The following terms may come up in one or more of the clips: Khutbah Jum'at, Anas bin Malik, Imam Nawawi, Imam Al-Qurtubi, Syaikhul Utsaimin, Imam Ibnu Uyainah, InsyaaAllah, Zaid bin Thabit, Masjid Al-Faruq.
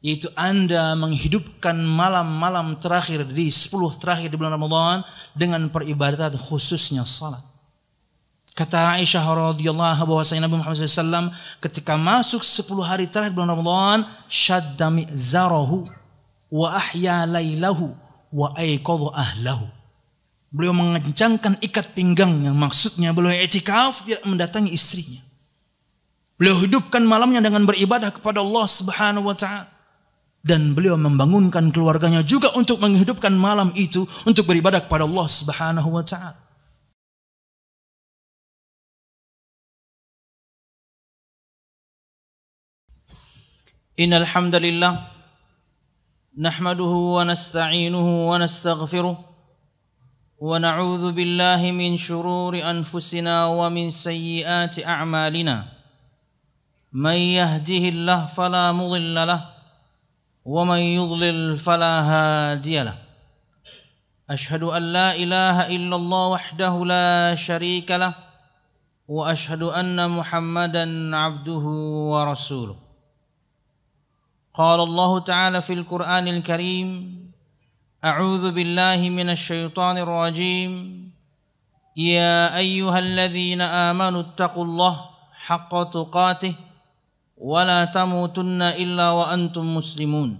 yaitu Anda menghidupkan malam-malam terakhir di 10 terakhir di bulan Ramadan dengan peribadatan khususnya salat. Kata Aisyah radhiyallahu anha bahwasanya Nabi Muhammad SAW ketika masuk 10 hari terakhir bulan Ramadan, syadda mi'zarahu wa ahya lailahu wa ayqadha ahlahu. Beliau mengencangkan ikat pinggangnya, maksudnya beliau i'tikaf tidak mendatangi istrinya. Beliau hidupkan malamnya dengan beribadah kepada Allah Subhanahu wa taala. Dan beliau membangunkan keluarganya juga untuk menghidupkan malam itu untuk beribadah kepada Allah Subhanahu wa taala. Innal hamdalillah nahmaduhu wa nasta'inuhu wa nastaghfiruh wa na'udzu billahi min syururi anfusina wa min sayyiati a'malina may yahdihillahu fala mudilla lahu ومن يضلل فلا هادي له أشهد أن لا إله إلا الله وحده لا شريك له وأشهد أن محمدا عبده ورسوله قال الله تعالى في القرآن الكريم أعوذ بالله من الشيطان الرجيم يا أيها الذين آمنوا اتقوا الله حق تقاته ولا تموتن إلا وأنتم مسلمون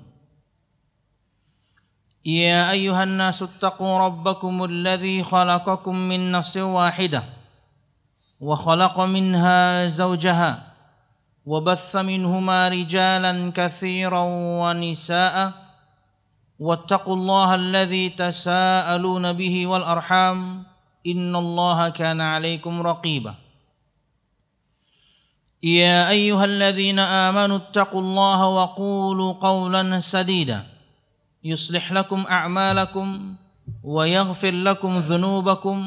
يا أيها الناس اتقوا ربكم الذي خلقكم من نفس واحدة وخلق منها زوجها وبث منهما رجالا كثيرا ونساء واتقوا الله الذي تساءلون به والأرحام إن الله كان عليكم رقيبا يا أيها الذين آمنوا اتقوا الله وقولوا قولا سديدا يصلح لكم أعمالكم ويغفر لكم ذنوبكم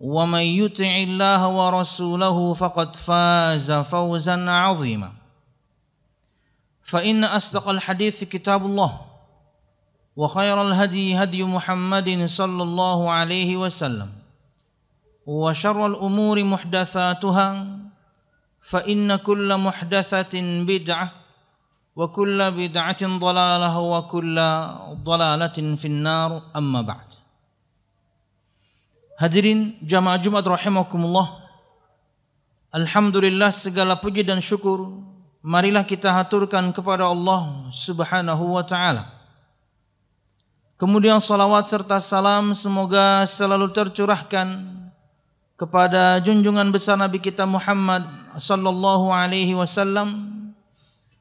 ومن يطع الله ورسوله فقد فاز فوزا عظيما فإن أصدق الحديث كتاب الله وخير الهدي هدي محمد صلى الله عليه وسلم وشر الأمور محدثاتها فإن كل محدثة بدعة وكل بدعة ضلالة وكل ضلالة في النار أما بعد. Hadirin jamaah Jumat rahimakumullah. Alhamdulillah, segala puji dan syukur marilah kita haturkan kepada Allah Subhanahu wa taala. Kemudian salawat serta salam semoga selalu tercurahkan kepada junjungan besar Nabi kita Muhammad sallallahu alaihi wasallam,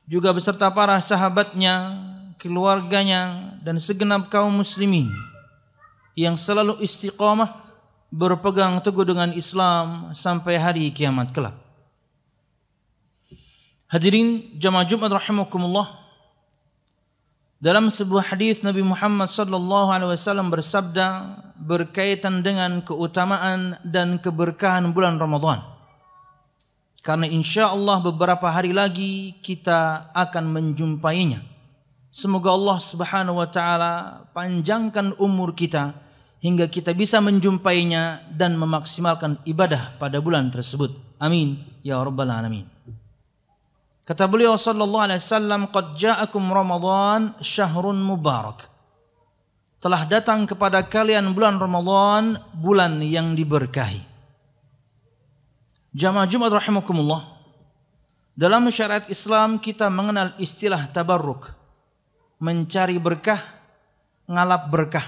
juga beserta para sahabatnya, keluarganya dan segenap kaum muslimin yang selalu istiqamah berpegang teguh dengan Islam sampai hari kiamat kelak. Hadirin jamaah Jumat rahimakumullah, dalam sebuah hadis Nabi Muhammad sallallahu alaihi wasallam bersabda berkaitan dengan keutamaan dan keberkahan bulan Ramadan. Karena insyaallah beberapa hari lagi kita akan menjumpainya. Semoga Allah Subhanahu wa taala panjangkan umur kita hingga kita bisa menjumpainya dan memaksimalkan ibadah pada bulan tersebut. Amin ya rabbal alamin. Kata beliau sallallahu alaihi wasallam, "Qad ja'akum Ramadan syahrun mubarak." Telah datang kepada kalian bulan Ramadan, bulan yang diberkahi. Jamaah Jumat rahimakumullah. Dalam syariat Islam kita mengenal istilah tabarruk, mencari berkah, ngalap berkah.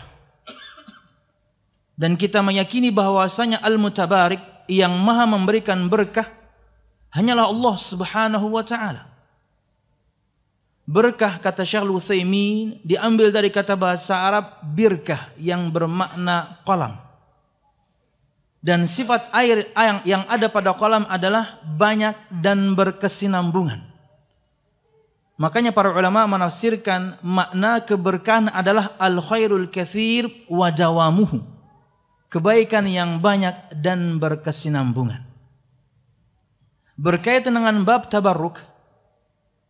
Dan kita meyakini bahwasanya Al-Mutabarik yang Maha memberikan berkah hanyalah Allah Subhanahu wa taala. Berkah, kata Syaikhul Utsaimin, diambil dari kata bahasa Arab birkah yang bermakna kolam. Dan sifat air yang ada pada kolam adalah banyak dan berkesinambungan. Makanya para ulama menafsirkan makna keberkahan adalah al-khairul katsir wa dawamuhu. Kebaikan yang banyak dan berkesinambungan. Berkaitan dengan bab tabarruk,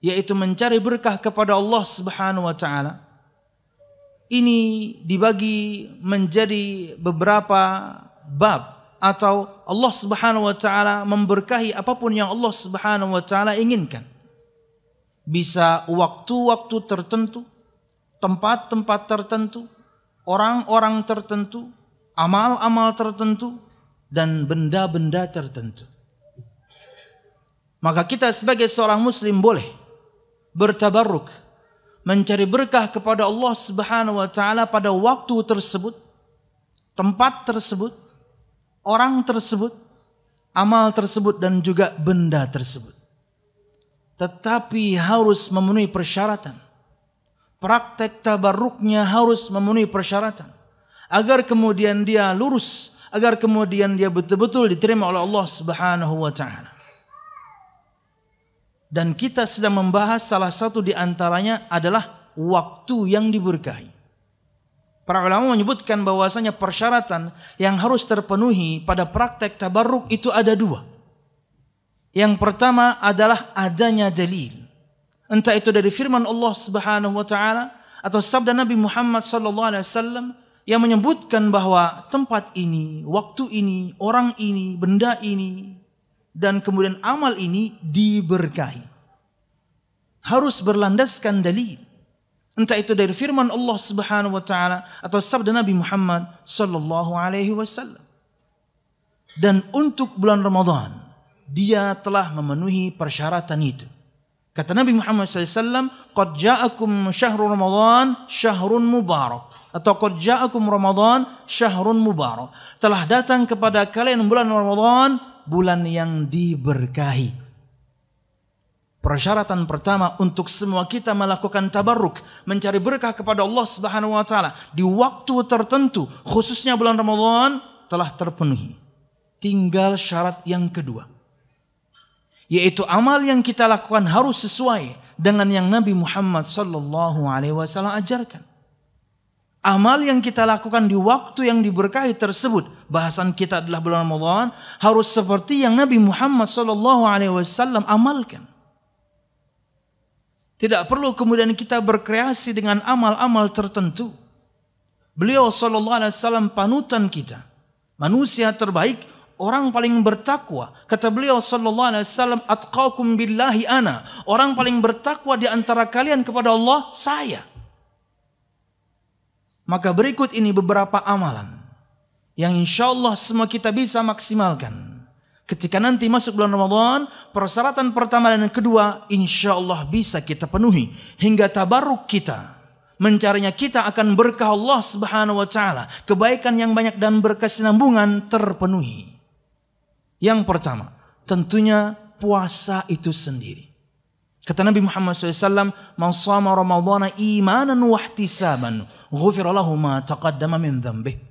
yaitu mencari berkah kepada Allah Subhanahu wa taala, ini dibagi menjadi beberapa bab, atau Allah Subhanahu wa taala memberkahi apapun yang Allah Subhanahu wa taala inginkan. bisa waktu-waktu tertentu, tempat-tempat tertentu, orang-orang tertentu, amal-amal tertentu, dan benda-benda tertentu. Maka kita sebagai seorang muslim boleh bertabarruk, mencari berkah kepada Allah Subhanahu wa taala pada waktu tersebut, tempat tersebut, orang tersebut, amal tersebut, dan juga benda tersebut. Tetapi harus memenuhi persyaratan. Praktek tabarruknya harus memenuhi persyaratan agar kemudian dia lurus, agar kemudian dia betul-betul diterima oleh Allah Subhanahu wa taala. Dan kita sedang membahas salah satu di antaranya adalah waktu yang diberkahi. Para ulama menyebutkan bahwasanya persyaratan yang harus terpenuhi pada praktek tabarruk itu ada dua. Yang pertama adalah adanya dalil, entah itu dari firman Allah Subhanahu wa taala atau sabda Nabi Muhammad sallallahu alaihi wasallam yang menyebutkan bahwa tempat ini, waktu ini, orang ini, benda ini, dan kemudian amal ini diberkahi. Harus berlandaskan dalil, entah itu dari firman Allah Subhanahu wa taala atau sabda Nabi Muhammad sallallahu alaihi wasallam. Dan untuk bulan Ramadan dia telah memenuhi persyaratan itu. Kata Nabi Muhammad SAW, "Qad ja'akum syahrul Ramadan syahrun mubarak." Atau "Qad ja'akum Ramadan syahrun mubarak." Telah datang kepada kalian bulan Ramadan, bulan yang diberkahi. Persyaratan pertama untuk semua kita melakukan tabarruk, mencari berkah kepada Allah Subhanahu wa taala di waktu tertentu, khususnya bulan Ramadan, telah terpenuhi. Tinggal syarat yang kedua, yaitu amal yang kita lakukan harus sesuai dengan yang Nabi Muhammad sallallahu alaihi wasallam ajarkan. Amal yang kita lakukan di waktu yang diberkahi tersebut, bahasan kita adalah bulan Ramadan, harus seperti yang Nabi Muhammad sallallahu alaihi wasallam amalkan. Tidak perlu kemudian kita berkreasi dengan amal-amal tertentu. Beliau sallallahu alaihi wasallam panutan kita, manusia terbaik, orang paling bertakwa. Kata beliau sallallahu alaihi wasallam, "Atqakum billahi ana." Orang paling bertakwa di antara kalian kepada Allah saya. Maka berikut ini beberapa amalan yang insya Allah semua kita bisa maksimalkan ketika nanti masuk bulan Ramadan. Persyaratan pertama dan kedua insya Allah bisa kita penuhi, hingga tabarruk kita, mencarinya kita akan berkah Allah Subhanahu wa taala, kebaikan yang banyak dan berkesinambungan terpenuhi. Yang pertama tentunya puasa itu sendiri. Kata Nabi Muhammad SAW, "Man shama Ramadhana imanan wa ihtisaban, ghufira lahu ma taqaddama min dhanbihi."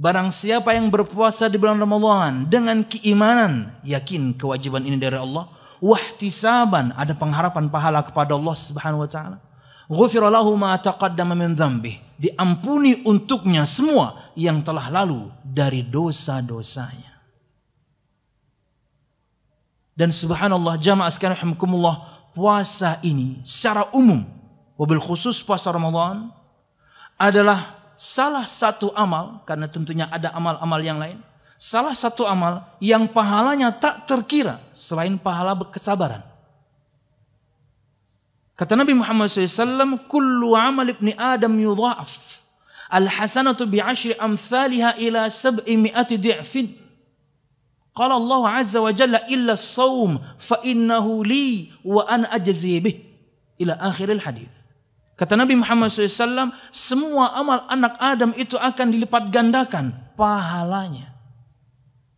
Barang siapa yang berpuasa di bulan Ramadan dengan keimanan, yakin kewajiban ini dari Allah, wa ihtisaban, ada pengharapan pahala kepada Allah Subhanahu wa taala, "Ghufira lahu ma taqaddama min dhanbihi," diampuni untuknya semua yang telah lalu dari dosa-dosanya. Dan subhanallah jamaah sekalian rahimakumullah, puasa ini secara umum, wabil khusus puasa Ramadan, adalah salah satu amal, karena tentunya ada amal-amal yang lain, salah satu amal yang pahalanya tak terkira selain pahala kesabaran. Kata Nabi Muhammad SAW, "Kullu amal ibni Adam yudha'af, al-hasanatu bi'ashri amthaliha ila sab'imi'ati di'fin. Qala Allah azza wa jalla illa as-saum fa innahu li wa ana ajzi bih." Ila akhiril hadis. Kata Nabi Muhammad SAW, semua amal anak Adam itu akan dilipat gandakan pahalanya.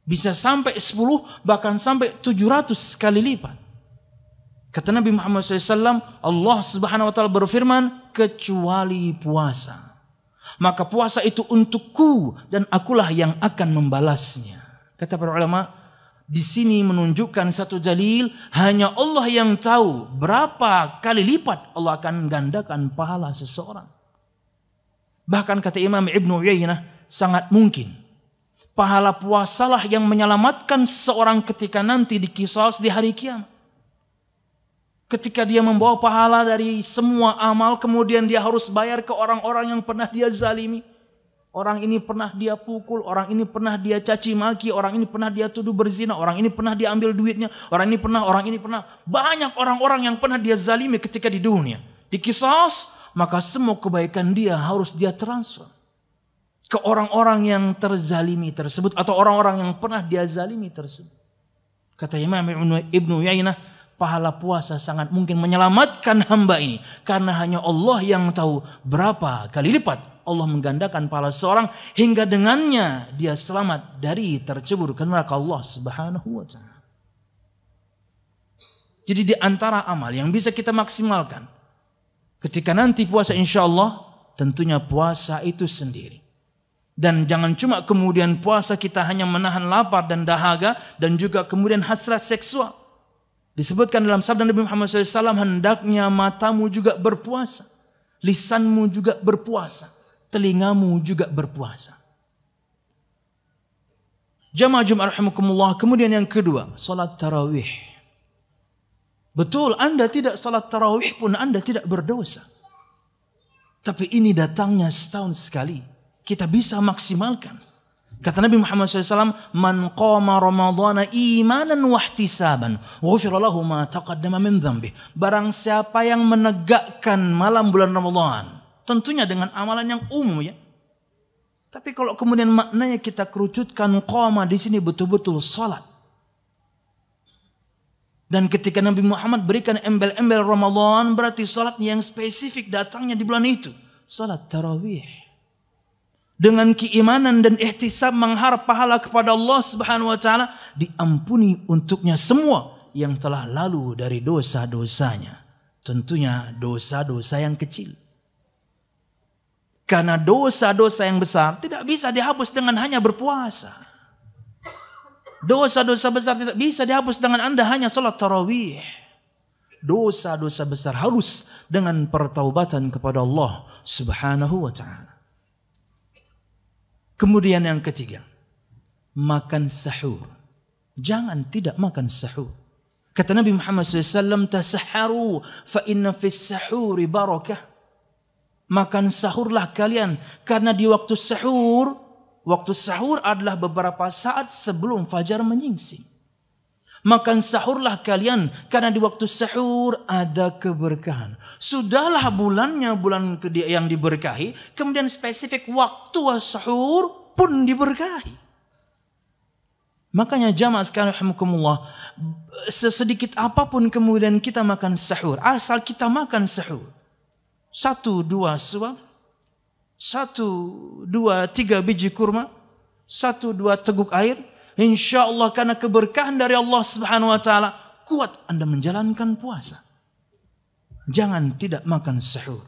Bisa sampai 10 bahkan sampai 700 kali lipat. Kata Nabi Muhammad SAW, Allah Subhanahu wa taala berfirman, "Kecuali puasa. Maka puasa itu untukku dan akulah yang akan membalasnya." Kata para ulama, di sini menunjukkan satu dalil, hanya Allah yang tahu berapa kali lipat Allah akan gandakan pahala seseorang. Bahkan kata Imam Ibnu Uyainah, sangat mungkin pahala puasalah yang menyelamatkan seseorang ketika nanti dikisos di hari kiamat. Ketika dia membawa pahala dari semua amal, kemudian dia harus bayar ke orang-orang yang pernah dia zalimi, Orang ini pernah dia pukul, orang ini pernah dia caci maki, orang ini pernah dia tuduh berzina, orang ini pernah diambil duitnya, orang ini pernah. Banyak orang-orang yang pernah dia zalimi ketika di dunia. Dikisos, maka semua kebaikan dia harus dia transfer ke orang-orang yang terzalimi tersebut atau orang-orang yang pernah dia zalimi tersebut. Kata Imam Ibnu Uyainah, pahala puasa sangat mungkin menyelamatkan hamba ini karena hanya Allah yang tahu berapa kali lipat Allah menggandakan pahala seorang hingga dengannya dia selamat dari tercebur ke neraka Allah Subhanahu wa ta'ala. Jadi di antara amal yang bisa kita maksimalkan ketika nanti puasa insyaallah tentunya puasa itu sendiri. Dan jangan cuma kemudian puasa kita hanya menahan lapar dan dahaga dan juga kemudian hasrat seksual. Disebutkan dalam sabda Nabi Muhammad SAW, hendaknya matamu juga berpuasa, lisanmu juga berpuasa, telingamu juga berpuasa. Jamaah Jumat rahimakumullah. Kemudian yang kedua, salat tarawih. Betul, Anda tidak salat tarawih pun Anda tidak berdosa. Tapi ini datangnya setahun sekali. Kita bisa maksimalkan. Kata Nabi Muhammad SAW, man qama ramadhana imanan wahtisaban, ghufira lahu ma taqaddama min dzambih. Barang siapa yang menegakkan malam bulan Ramadhan, tentunya dengan amalan yang umum ya. Tapi kalau kemudian maknanya kita kerucutkan qoma di sini betul-betul salat. Dan ketika Nabi Muhammad berikan embel-embel Ramadan, berarti salat yang spesifik datangnya di bulan itu, salat tarawih. Dengan keimanan dan ihtisab mengharap pahala kepada Allah Subhanahu wa taala, diampuni untuknya semua yang telah lalu dari dosa-dosanya. Tentunya dosa-dosa yang kecil. Karena dosa-dosa yang besar tidak bisa dihapus dengan hanya berpuasa. Dosa-dosa besar tidak bisa dihapus dengan Anda hanya salat tarawih. Dosa-dosa besar harus dengan pertaubatan kepada Allah Subhanahu wa ta'ala. Kemudian yang ketiga, makan sahur. Jangan tidak makan sahur. Kata Nabi Muhammad SAW, tasahharu fa inna fis sahuri barakah. Makan sahurlah kalian, karena di waktu sahur adalah beberapa saat sebelum fajar menyingsing. Makan sahurlah kalian, karena di waktu sahur ada keberkahan. Sudahlah bulannya bulan yang diberkahi, kemudian spesifik waktu sahur pun diberkahi. Makanya jamaah sekalian rahimakumullah, sesedikit apapun kemudian kita makan sahur, asal kita makan sahur. 1-2 suap, 1-2-3 biji kurma, 1-2 teguk air, insya Allah karena keberkahan dari Allah Subhanahu wa taala kuat Anda menjalankan puasa. Jangan tidak makan sahur.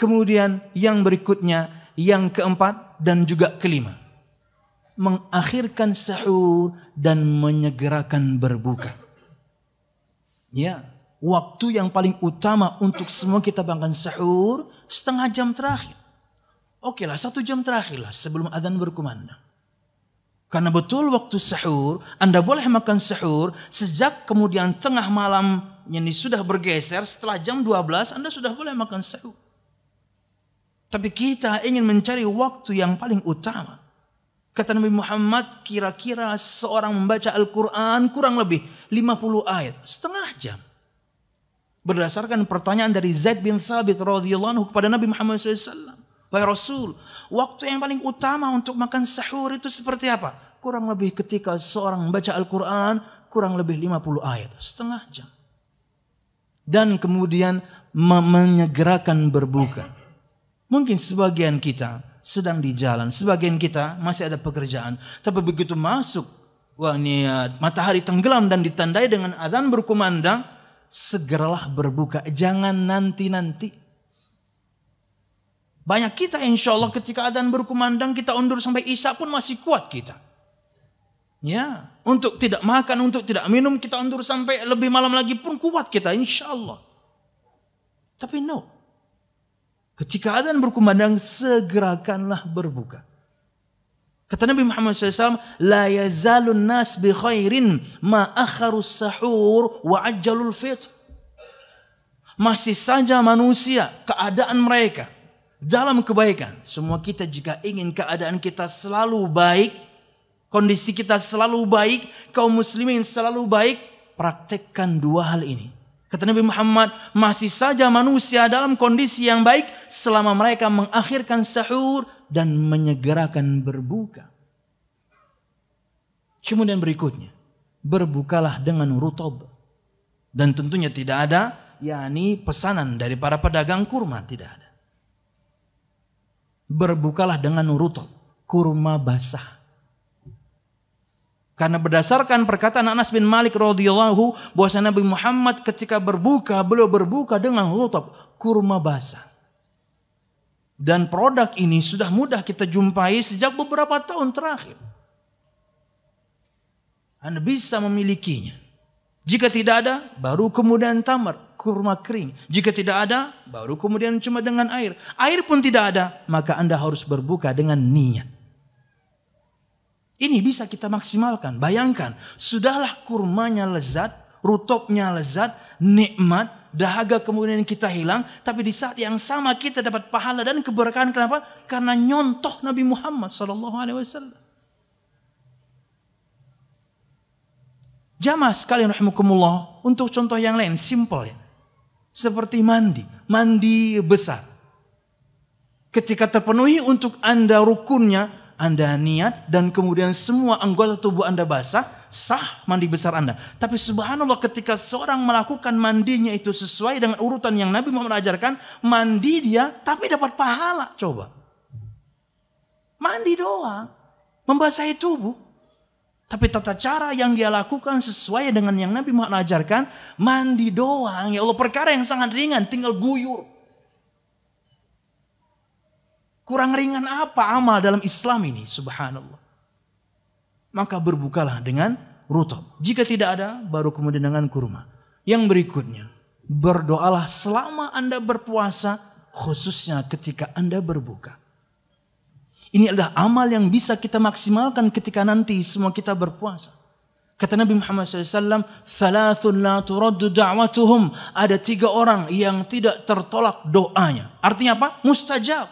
Kemudian yang berikutnya, yang keempat dan juga kelima, mengakhirkan sahur dan menyegerakan berbuka. Ya. Waktu yang paling utama untuk semua kita makan sahur setengah jam terakhir. Oke lah, 1 jam terakhir lah sebelum azan berkumandang. Karena betul waktu sahur, Anda boleh makan sahur sejak kemudian tengah malam yang sudah bergeser setelah jam 12 Anda sudah boleh makan sahur. Tapi kita ingin mencari waktu yang paling utama. Kata Nabi Muhammad, kira-kira seorang membaca Al-Quran kurang lebih 50 ayat, setengah jam. Berdasarkan pertanyaan dari Zaid bin Thabit radhiyallahu anhu kepada Nabi Muhammad SAW, wahai Rasul, waktu yang paling utama untuk makan sahur itu seperti apa? Kurang lebih ketika seorang membaca Al-Quran kurang lebih 50 ayat, setengah jam. Dan kemudian menyegerakan berbuka. Mungkin sebagian kita sedang di jalan, sebagian kita masih ada pekerjaan, tapi begitu masuk matahari tenggelam dan ditandai dengan azan berkumandang, segeralah berbuka, jangan nanti-nanti. Banyak kita insya Allah ketika adzan berkumandang kita undur sampai isya pun masih kuat kita. Ya, untuk tidak makan, untuk tidak minum kita undur sampai lebih malam lagi pun kuat kita insya Allah. Tapi no, ketika adzan berkumandang segerakanlah berbuka. Kata Nabi Muhammad SAW, la yazalun nas bi khairin ma akharus sahur wa ajjalul fitr. Masih saja manusia, keadaan mereka dalam kebaikan. Semua kita jika ingin keadaan kita selalu baik, kondisi kita selalu baik, kaum muslimin selalu baik, praktekkan dua hal ini. Kata Nabi Muhammad, masih saja manusia dalam kondisi yang baik selama mereka mengakhirkan sahur dan menyegerakan berbuka. Kemudian berikutnya, berbukalah dengan rutab. Dan tentunya tidak ada pesanan dari para pedagang kurma, tidak ada. Berbukalah dengan rutab, kurma basah. Karena berdasarkan perkataan Anas bin Malik radhiyallahu, bahwa Nabi Muhammad ketika berbuka, beliau berbuka dengan rutab, kurma basah. Dan produk ini sudah mudah kita jumpai sejak beberapa tahun terakhir. Anda bisa memilikinya. Jika tidak ada, baru kemudian tamar, kurma kering. Jika tidak ada, baru kemudian cuma dengan air. Air pun tidak ada, maka Anda harus berbuka dengan niat. Ini bisa kita maksimalkan. Bayangkan, sudahlah kurmanya lezat, rutubnya lezat, nikmat, dahaga kemudian kita hilang. Tapi di saat yang sama kita dapat pahala dan keberkahan. Kenapa? Karena nyontoh Nabi Muhammad SAW. Jamaah sekalian rahimakumullah, untuk contoh yang lain, simple ya. Seperti mandi, mandi besar. Ketika terpenuhi untuk Anda rukunnya, Anda niat dan kemudian semua anggota tubuh Anda basah, sah mandi besar Anda. Tapi subhanallah, ketika seorang melakukan mandinya itu sesuai dengan urutan yang Nabi Muhammad ajarkan, mandi dia tapi dapat pahala. Coba. Mandi doang, membasahi tubuh. Tapi tata cara yang dia lakukan sesuai dengan yang Nabi Muhammad ajarkan, mandi doang. Ya Allah, perkara yang sangat ringan, tinggal guyur. Kurang ringan apa amal dalam Islam ini, subhanallah. Maka berbukalah dengan rutab. Jika tidak ada, baru kemudian dengan kurma. Yang berikutnya, berdoalah selama Anda berpuasa, khususnya ketika Anda berbuka. Ini adalah amal yang bisa kita maksimalkan ketika nanti semua kita berpuasa. Kata Nabi Muhammad SAW, "Thalathun la turaddu da'watuhum." Ada tiga orang yang tidak tertolak doanya. Artinya apa? Mustajab.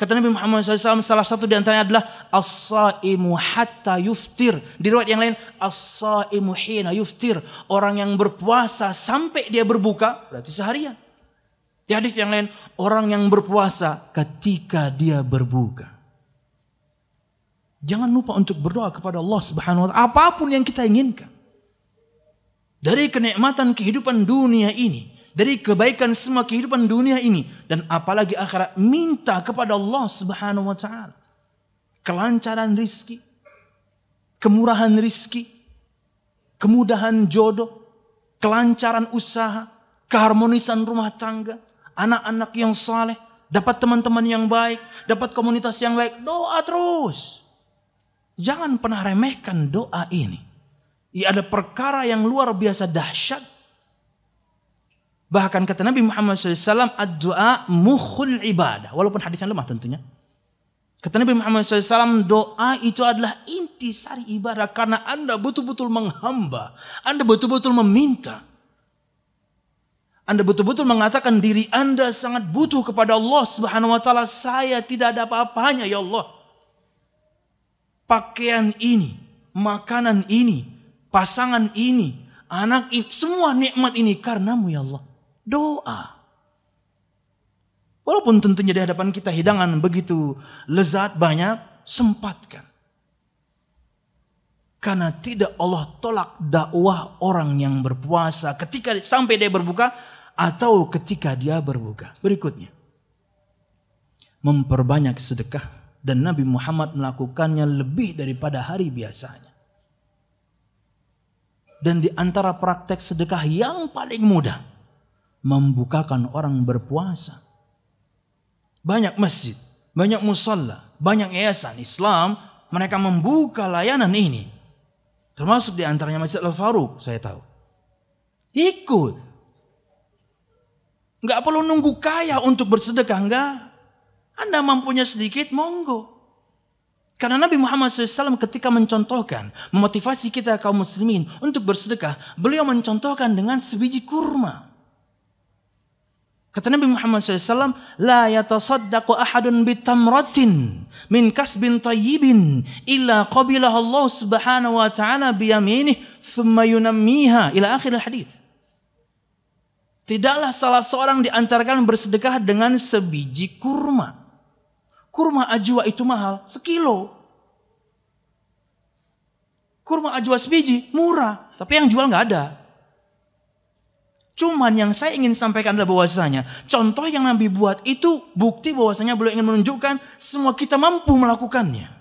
Kata Nabi Muhammad SAW, salah satu diantaranya adalah as-saimu hatta yuftir. Di riwayat yang lain, as-saimu hina yuftir. Orang yang berpuasa sampai dia berbuka, berarti seharian. Di hadis yang lain, orang yang berpuasa ketika dia berbuka. Jangan lupa untuk berdoa kepada Allah Subhanahu wa Ta'ala apapun yang kita inginkan. Dari kenikmatan kehidupan dunia ini, dari kebaikan semua kehidupan dunia ini, dan apalagi akhirat, minta kepada Allah Subhanahu wa Ta'ala kelancaran rizki, kemurahan rizki, kemudahan jodoh, kelancaran usaha, keharmonisan rumah tangga, anak-anak yang saleh, dapat teman-teman yang baik, dapat komunitas yang baik. Doa terus, jangan pernah remehkan doa ini. Ia ada perkara yang luar biasa dahsyat. Bahkan kata Nabi Muhammad SAW, ad-doa mukhul ibadah. Walaupun hadisnya lemah tentunya. Kata Nabi Muhammad SAW, doa itu adalah intisari ibadah. Karena Anda betul-betul menghamba. Anda betul-betul meminta. Anda betul-betul mengatakan diri Anda sangat butuh kepada Allah Subhanahu wa Ta'ala. Saya tidak ada apa-apanya ya Allah. Pakaian ini, makanan ini, pasangan ini, anak ini, semua nikmat ini karenamu ya Allah. Doa. Walaupun tentunya di hadapan kita hidangan begitu lezat banyak, sempatkan. Karena tidak Allah tolak dakwah orang yang berpuasa ketika sampai dia berbuka atau ketika dia berbuka. Berikutnya, memperbanyak sedekah, dan Nabi Muhammad melakukannya lebih daripada hari biasanya. Dan di antara praktek sedekah yang paling mudah, membukakan orang berpuasa. Banyak masjid, banyak musalla, banyak yayasan Islam, mereka membuka layanan ini. Termasuk di antaranya Masjid Al-Faruq, saya tahu. Ikut. Nggak perlu nunggu kaya untuk bersedekah, enggak. Anda mampunya sedikit, monggo. Karena Nabi Muhammad SAW ketika mencontohkan, memotivasi kita kaum muslimin untuk bersedekah, beliau mencontohkan dengan sebiji kurma. Kata Nabi Muhammad SAW, la yatasaddaqu ahadun bitamratin min kasbin tayyibin illa qabilah Allah subhanahu wa ta'ala biyaminih thumma yunammiha ila akhir al-hadith. Tidaklah salah seorang di antara kalian bersedekah dengan sebiji kurma. Kurma ajwa itu mahal, sekilo. Kurma ajwa sebiji, murah. Tapi yang jual nggak ada. Cuman yang saya ingin sampaikan adalah bahwasanya contoh yang Nabi buat itu bukti bahwasanya beliau ingin menunjukkan semua kita mampu melakukannya.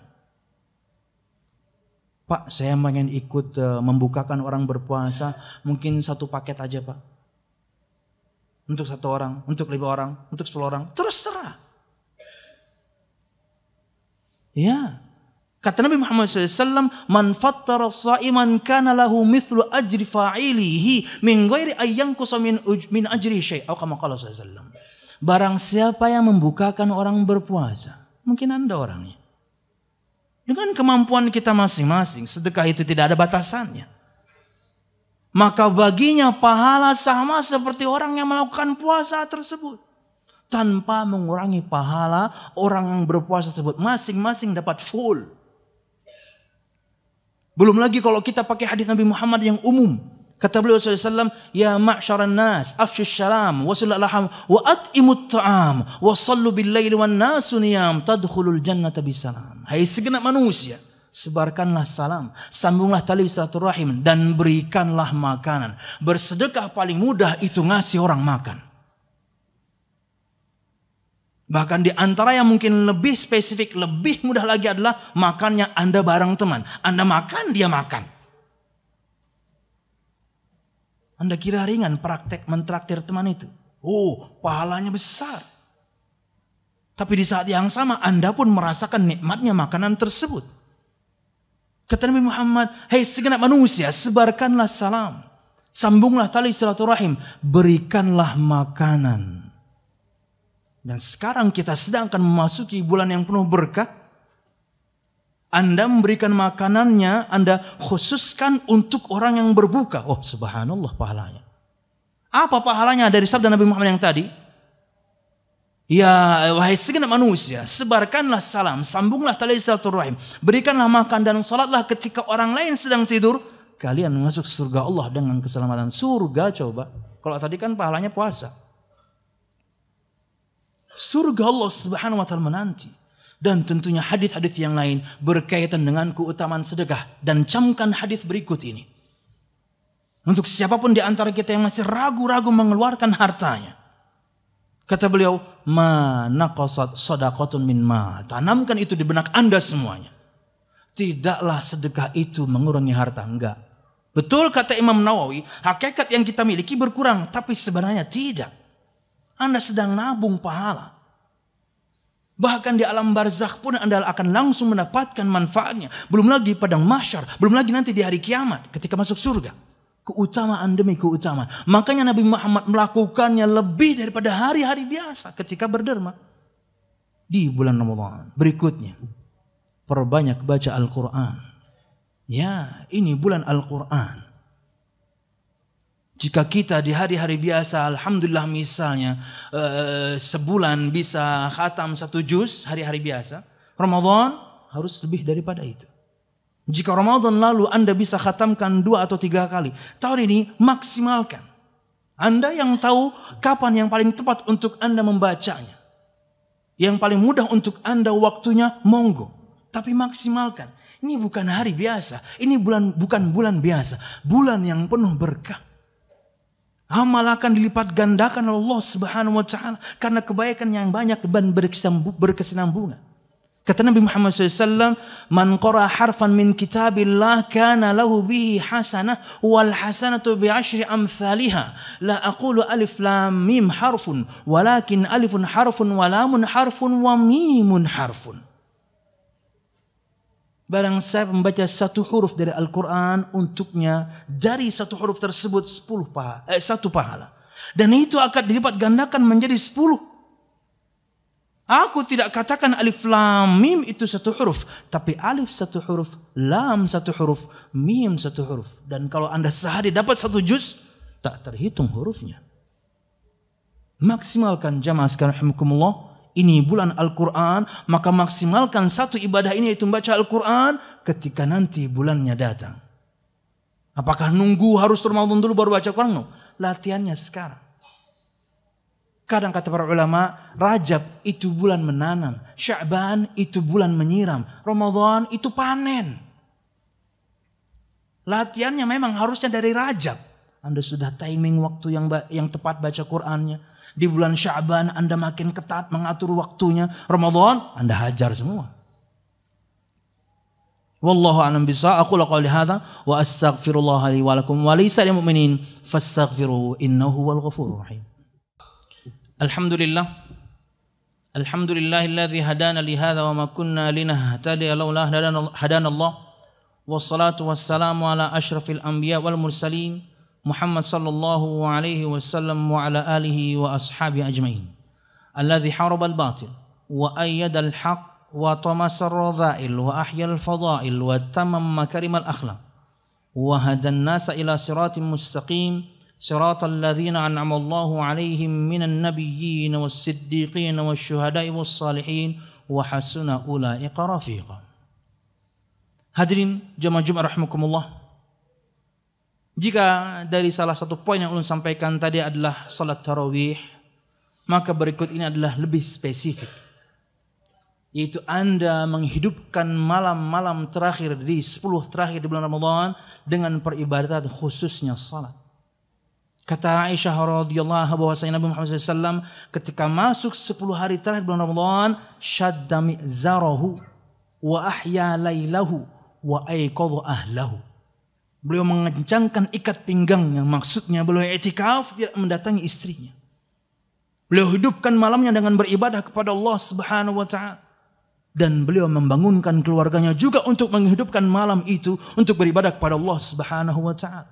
Pak, saya ingin ikut membukakan orang berpuasa, mungkin satu paket aja Pak. Untuk satu orang, untuk 5 orang, untuk 10 orang, terserah. Ya. Kata Nabi Muhammad SAW, man fattara sha'iman kana lahu mithlu ajri fa'ilihi min ghairi ayyanqusa min ajri syai'. Atau kama qala sallallahu. Barang siapa yang membukakan orang berpuasa, mungkin Anda orangnya. Dengan kemampuan kita masing-masing, sedekah itu tidak ada batasannya. Maka baginya pahala sama seperti orang yang melakukan puasa tersebut, tanpa mengurangi pahala orang yang berpuasa tersebut. Masing-masing dapat full. Belum lagi kalau kita pakai hadis Nabi Muhammad yang umum. Kata beliau SAW, ya ma'syaran nas, afshu syalam, wasil al-laham, wa at'imut ta'am, wa sallu bil-laili wan nasu niyam, tadkhulul jannata bisalam. Hai segenap manusia, sebarkanlah salam, sambunglah tali silaturahim, dan berikanlah makanan. Bersedekah paling mudah itu ngasih orang makan. Bahkan di antara yang mungkin lebih spesifik, lebih mudah lagi adalah makannya Anda bareng teman. Anda makan, dia makan. Anda kira ringan praktek mentraktir teman itu? Oh, pahalanya besar. Tapi di saat yang sama Anda pun merasakan nikmatnya makanan tersebut. Kata Nabi Muhammad, hei segenap manusia, sebarkanlah salam, sambunglah tali silaturahim, berikanlah makanan. Dan sekarang kita sedang akan memasuki bulan yang penuh berkah. Anda memberikan makanannya, Anda khususkan untuk orang yang berbuka. Oh, subhanallah pahalanya. Apa pahalanya dari sabda Nabi Muhammad yang tadi? Ya, wahai segenap manusia, sebarkanlah salam, sambunglah tali silaturahim, berikanlah makan dan salatlah ketika orang lain sedang tidur. Kalian masuk surga Allah dengan keselamatan. Surga coba. Kalau tadi kan pahalanya puasa. Surga Allah subhanahu wa ta'ala menanti. Dan tentunya hadis-hadis yang lain berkaitan dengan keutamaan sedekah. Dan camkan hadis berikut ini. Untuk siapapun di antara kita yang masih ragu-ragu mengeluarkan hartanya. Kata beliau, ma naqasat shadaqatun min mal. Tanamkan itu di benak Anda semuanya. Tidaklah sedekah itu mengurangi harta. Enggak. Betul kata Imam Nawawi, hakikat yang kita miliki berkurang. Tapi sebenarnya tidak. Anda sedang nabung pahala. Bahkan di alam barzakh pun Anda akan langsung mendapatkan manfaatnya. Belum lagi padang mahsyar. Belum lagi nanti di hari kiamat ketika masuk surga. Keutamaan demi keutamaan. Makanya Nabi Muhammad melakukannya lebih daripada hari-hari biasa ketika berderma. Di bulan Ramadan. Berikutnya. Perbanyak baca Al-Quran. Ya, ini bulan Al-Quran. Jika kita di hari-hari biasa, alhamdulillah misalnya sebulan bisa khatam 1 juz hari-hari biasa. Ramadan harus lebih daripada itu. Jika Ramadan lalu Anda bisa khatamkan 2 atau 3 kali. Tahun ini maksimalkan. Anda yang tahu kapan yang paling tepat untuk Anda membacanya. Yang paling mudah untuk Anda waktunya monggo. Tapi maksimalkan. Ini bukan hari biasa. Ini bukan bulan biasa. Bulan yang penuh berkah. Amal akan dilipat gandakan oleh Allah subhanahu wa ta'ala. Karena kebaikan yang banyak dan berkesinambungan. Kata Nabi Muhammad SAW, man qara harfan min kitabillah kana lahu bihi hasanah wal hasanatu bi'ashri amthaliha. La aqulu alif lam mim harfun, walakin alifun harfun, walamun harfun, wa mimun harfun. Barang saya membaca 1 huruf dari Al-Quran, untuknya dari 1 huruf tersebut 1 pahala. Dan itu akan dilipat gandakan menjadi 10. Aku tidak katakan alif lam mim itu 1 huruf. Tapi alif 1 huruf, lam 1 huruf, mim 1 huruf. Dan kalau Anda sehari dapat 1 juz, tak terhitung hurufnya. Maksimalkan jamaah sekalian rahimakumullah. Ini bulan Al-Quran, maka maksimalkan satu ibadah ini yaitu membaca Al-Quran ketika nanti bulannya datang. Apakah nunggu harus Ramadan dulu baru baca Quran? No. Latihannya sekarang. Kadang kata para ulama, Rajab itu bulan menanam, Sya'ban itu bulan menyiram, Ramadan itu panen. Latihannya memang harusnya dari Rajab. Anda sudah timing waktu yang tepat baca Qurannya. Di bulan Sya'ban Anda makin ketat mengatur waktunya. Ramadan Anda hajar semua. Wallahu a'lam bishawab. Aku la qouli hadza wa astaghfirullah li wa lakum wa laysa lil mu'minin fastaghfiruhu innahu huwal ghafurur rahim. Alhamdulillah. Alhamdulillahilladzi hadana li hadza wa ma kunna linahtadiya laula hadana Allah. Wassalatu wassalamu ala asyrafil anbiya wal mursalin Muhammad sallallahu alaihi wasallam wa ala alihi wa ashabihi ajmain. Alladzi harabal batil wa ayyadal haqq wa tamasar radha'il wa ahyal fadha'il wa tamam makarimal akhlaq wa hadan nasa ila siratim mustaqim siratal ladzina an'ama Allahu 'alaihim minan nabiyyin was-siddiqin wasyuhada'i was-salihin wa hasuna ulaika rafiqa. Hadirin jamaah Jumat rahimakumullah, jika dari salah satu poin yang ulun sampaikan tadi adalah salat tarawih, maka berikut ini adalah lebih spesifik, yaitu Anda menghidupkan malam-malam terakhir di 10 terakhir di bulan Ramadan dengan peribadatan khususnya salat. Kata Aisyah radhiyallahu anha bahwasanya Nabi Muhammad SAW ketika masuk 10 hari terakhir bulan Ramadan, syadda mi'zarahu wa ahya lailahu wa ayqadha ahlahu. Beliau mengencangkan ikat pinggangnya, maksudnya beliau i'tikaf tidak mendatangi istrinya. Beliau hidupkan malamnya dengan beribadah kepada Allah Subhanahu wa taala. Dan beliau membangunkan keluarganya juga untuk menghidupkan malam itu untuk beribadah kepada Allah Subhanahu wa taala.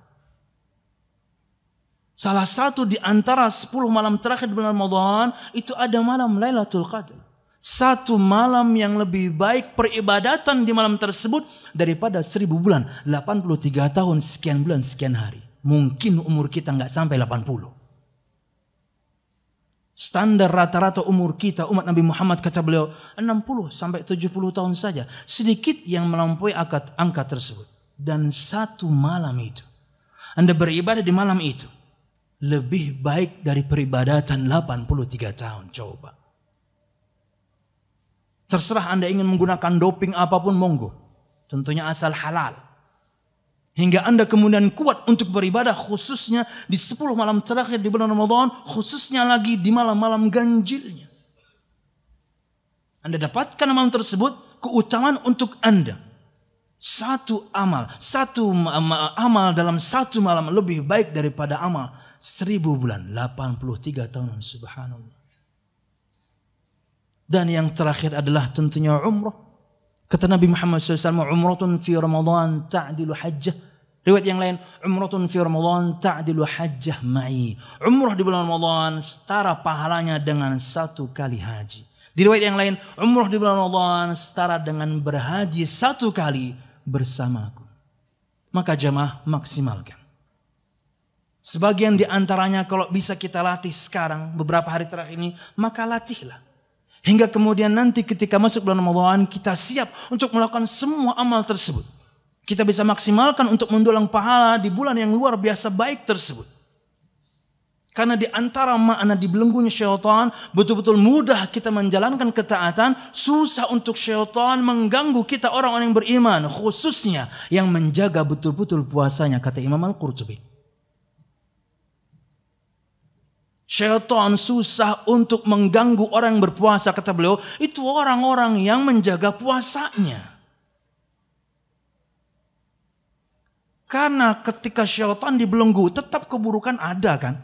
Salah satu di antara 10 malam terakhir bulan Ramadan itu ada malam Lailatul Qadar. Satu malam yang lebih baik peribadatan di malam tersebut daripada 1000 bulan, 83 tahun, sekian bulan, sekian hari. Mungkin umur kita nggak sampai 80. Standar rata-rata umur kita, umat Nabi Muhammad, kata beliau, 60 sampai 70 tahun saja. Sedikit yang melampaui angka tersebut. Dan satu malam itu, Anda beribadah di malam itu, lebih baik dari peribadatan 83 tahun. Coba. Terserah Anda ingin menggunakan doping apapun, monggo. Tentunya asal halal. Hingga Anda kemudian kuat untuk beribadah khususnya di 10 malam terakhir di bulan Ramadan, khususnya lagi di malam-malam ganjilnya. Anda dapatkan malam tersebut keutamaan untuk Anda. Satu amal dalam satu malam lebih baik daripada amal 1000 bulan, 83 tahun, subhanallah. Dan yang terakhir adalah tentunya umrah. Kata Nabi Muhammad SAW, umratun fi Ramadan ta'dilu hajjah. Riwayat yang lain, umratun fi Ramadan ta'dilu hajjah ma'i. Umrah di bulan Ramadan setara pahalanya dengan satu kali haji. Di riwayat yang lain, umrah di bulan Ramadan setara dengan berhaji satu kali bersamaku. Maka jamaah maksimalkan. Sebagian di antaranya kalau bisa kita latih sekarang, beberapa hari terakhir ini, maka latihlah. Hingga kemudian nanti ketika masuk bulan Ramadan, kita siap untuk melakukan semua amal tersebut. Kita bisa maksimalkan untuk mendulang pahala di bulan yang luar biasa baik tersebut. Karena di antara makna dibelenggunya syaitan, betul-betul mudah kita menjalankan ketaatan, susah untuk syaitan mengganggu kita orang-orang yang beriman, khususnya yang menjaga betul-betul puasanya, kata Imam Al-Qurtubi. Syaitan susah untuk mengganggu orang yang berpuasa, kata beliau, itu orang-orang yang menjaga puasanya. Karena ketika syaitan dibelenggu, tetap keburukan ada kan?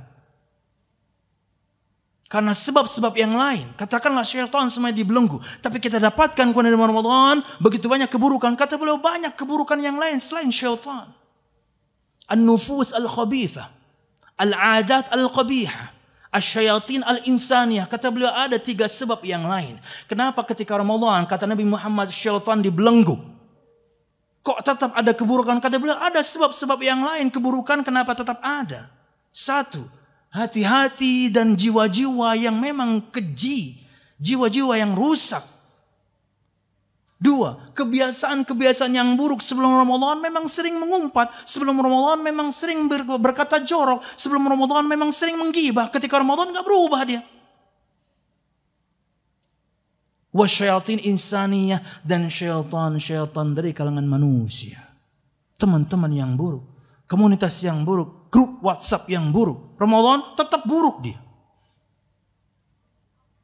Karena sebab-sebab yang lain. Katakanlah syaitan semuanya dibelenggu. Tapi kita dapatkan kepada Ramadan begitu banyak keburukan. Kata beliau banyak keburukan yang lain selain syaitan. An-nufus al-khabithah, al-adat al-qabihah, asyayatin al-insaniyah. Kata beliau ada 3 sebab yang lain. Kenapa ketika Ramadan kata Nabi Muhammad syaitan dibelenggu? Kok tetap ada keburukan? Kata beliau ada sebab-sebab yang lain keburukan kenapa tetap ada. 1. hati-hati dan jiwa-jiwa yang memang keji, jiwa-jiwa yang rusak. Dua, kebiasaan-kebiasaan yang buruk sebelum Ramadan memang sering mengumpat, sebelum Ramadan memang sering berkata jorok, sebelum Ramadan memang sering menggibah, ketika Ramadan gak berubah dia. Wasyayatin insaniyah, dan syaitan-syaitan dari kalangan manusia. Teman-teman yang buruk, komunitas yang buruk, grup WhatsApp yang buruk, Ramadan tetap buruk dia.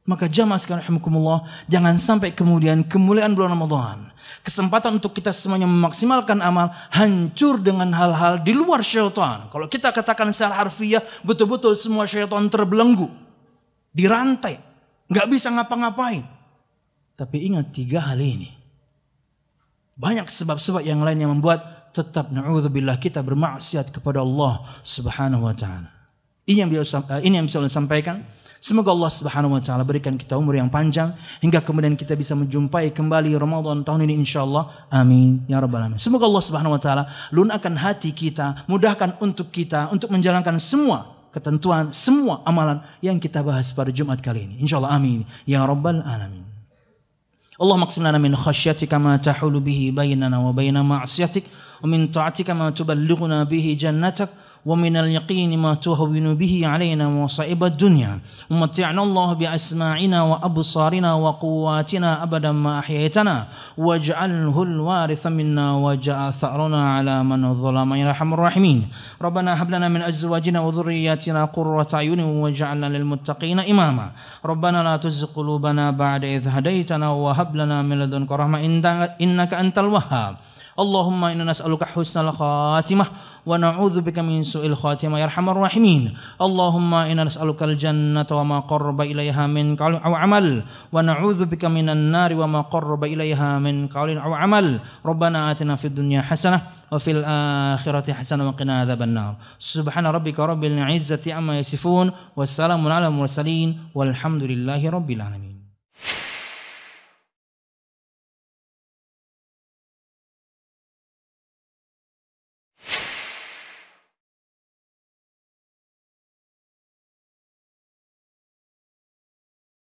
Maka jamaah sekalian rahimakumullah, jangan sampai kemudian kemuliaan bulan Ramadan, kesempatan untuk kita semuanya memaksimalkan amal, hancur dengan hal-hal di luar syaitan. Kalau kita katakan secara harfiah, betul-betul semua syaitan terbelenggu, dirantai, nggak bisa ngapa-ngapain. Tapi ingat tiga hal ini. Banyak sebab-sebab yang lain yang membuat tetap na'udzubillah kita bermaksiat kepada Allah Subhanahu wa taala. Ini yang bisa saya sampaikan. Semoga Allah Subhanahu wa taala berikan kita umur yang panjang hingga kemudian kita bisa menjumpai kembali Ramadan tahun ini insyaallah. Amin ya rabbal alamin. Semoga Allah Subhanahu wa taala lunakkan hati kita, mudahkan untuk kita untuk menjalankan semua ketentuan, semua amalan yang kita bahas pada Jumat kali ini. Insyaallah amin ya rabbal alamin. Allahumma qsim lana min khasyatika ma tahulu bihi bainana wa baina ma'siyatik wa min ta'atika ma tuballighuna bihi jannatak. ومن اليقين ما تهون به علينا مصائب الدنيا ومتعنا الله بأسماعنا وأبصارنا وقواتنا أبدا ما أحييتنا واجعله الوارث منا واجعل ثأرنا على من ظلم يا أرحم الراحمين ربنا هب لنا من أزواجنا وذرياتنا قرة أعين واجعلنا للمتقين إماما ربنا لا تزغ قلوبنا بعد إذ هديتنا وهب لنا من لدنك رحمة إنك أنت الوهاب اللهم إنا نسألك حسن الخاتمة ونعوذ بك من سوء الخاتمة يا أرحم الراحمين اللهم إنا نسألك الجنة وما قرب إليها من قول أو عمل ونعوذ بك من النار وما قرب إليها من قول أو عمل ربنا آتنا في الدنيا حسنة وفي الآخرة حسنة وقنا عذاب النار سبحان ربك رب العزة عما يصفون والسلام على المرسلين والحمد لله رب العالمين.